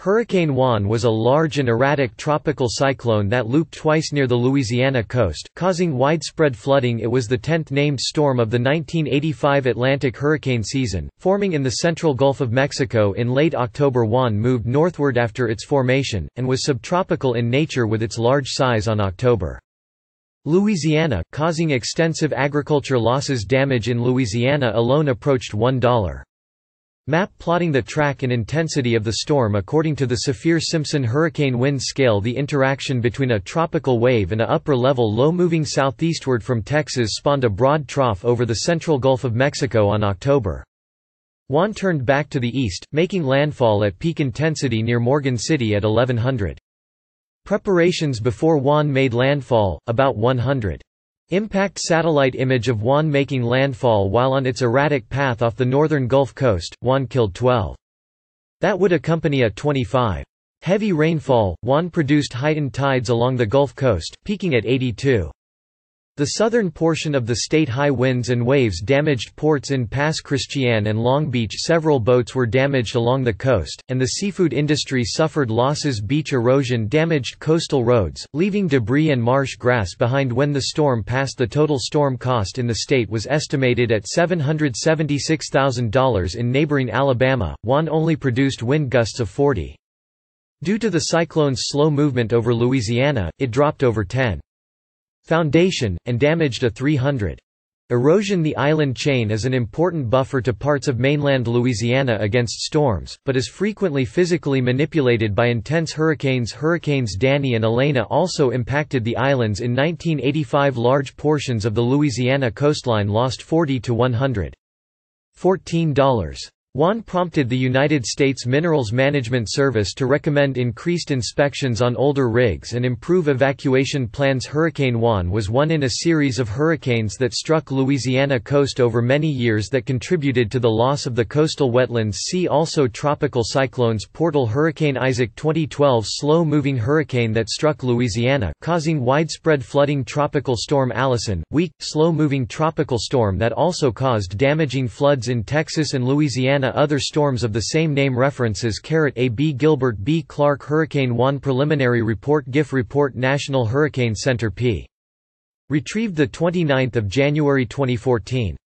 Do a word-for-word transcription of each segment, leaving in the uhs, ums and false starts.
Hurricane Juan was a large and erratic tropical cyclone that looped twice near the Louisiana coast, causing widespread flooding. It was the tenth named storm of the nineteen eighty-five Atlantic hurricane season, forming in the central Gulf of Mexico in late October. Juan moved northward after its formation, and was subtropical in nature with its large size on October. Louisiana, causing extensive agriculture losses. Damage in Louisiana alone approached one dollar. Map plotting the track and intensity of the storm according to the Saffir-Simpson hurricane wind scale. The interaction between a tropical wave and a upper-level low moving southeastward from Texas spawned a broad trough over the central Gulf of Mexico on October. Juan turned back to the east, making landfall at peak intensity near Morgan City at eleven hundred. Preparations before Juan made landfall, about one hundred. Impact satellite image of Juan making landfall while on its erratic path off the northern Gulf Coast. Juan killed twelve. That would accompany a twenty-five. Heavy rainfall. Juan produced heightened tides along the Gulf Coast, peaking at eighty-two. The southern portion of the state. High winds and waves damaged ports in Pass Christian and Long Beach. Several boats were damaged along the coast, and the seafood industry suffered losses. Beach erosion damaged coastal roads, leaving debris and marsh grass behind when the storm passed. The total storm cost in the state was estimated at seven hundred seventy-six thousand dollars. In neighboring Alabama, Juan only produced wind gusts of forty. Due to the cyclone's slow movement over Louisiana, it dropped over ten. Foundation, and damaged a three hundred. Erosion. The island chain is an important buffer to parts of mainland Louisiana against storms, but is frequently physically manipulated by intense hurricanes. Hurricanes Danny and Elena also impacted the islands in nineteen eighty-five. Large portions of the Louisiana coastline lost forty to one hundred. fourteen dollars. Juan prompted the United States Minerals Management Service to recommend increased inspections on older rigs and improve evacuation plans. Hurricane Juan was one in a series of hurricanes that struck Louisiana coast over many years that contributed to the loss of the coastal wetlands. See also tropical cyclones portal. Hurricane Isaac, twenty twelve slow-moving hurricane that struck Louisiana, causing widespread flooding. Tropical storm Allison, weak, slow-moving tropical storm that also caused damaging floods in Texas and Louisiana. Other storms of the same name. References: A B Gilbert B. Clark, Hurricane Juan Preliminary Report. GIF Report. National Hurricane Center p. Retrieved twenty-ninth of January twenty fourteen.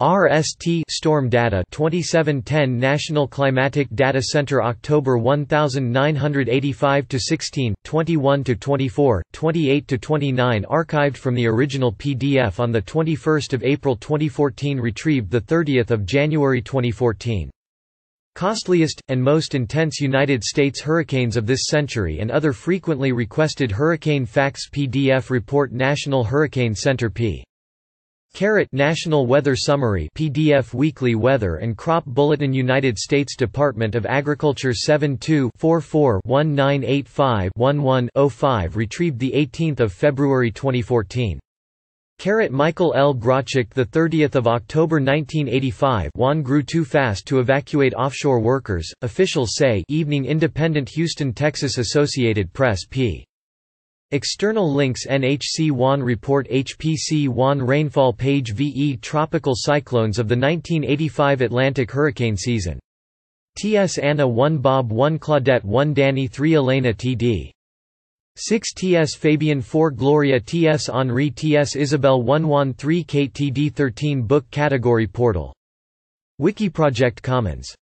R S T Storm Data twenty-seven ten. National Climatic Data Center, October nineteen eighty-five to sixteen, twenty-one to twenty-four, twenty-eight to twenty-nine. Archived from the original P D F on the twenty-first of April twenty fourteen. Retrieved the thirtieth of January twenty fourteen. Costliest and most intense United States hurricanes of this century and other frequently requested hurricane facts. P D F report. National Hurricane Center p. Carrot National Weather Summary P D F. Weekly Weather and Crop Bulletin, United States Department of Agriculture, seven two, four four, one nine eight five, one one, oh five. Retrieved eighteenth of February twenty fourteen. Carrot Michael L. Grotchik, thirtieth of October nineteen eighty-five. Juan grew too fast to evacuate offshore workers, officials say. Evening Independent, Houston, Texas. Associated Press p. External links: N H C Juan Report, H P C Juan Rainfall Page, V E Tropical Cyclones of the nineteen eighty-five Atlantic Hurricane Season. T S Anna one Bob one Claudette one Danny three Elena T D six T S Fabian four Gloria T S Henri T S Isabel one Juan three Kate T D thirteen. Book Category Portal Wikiproject Commons.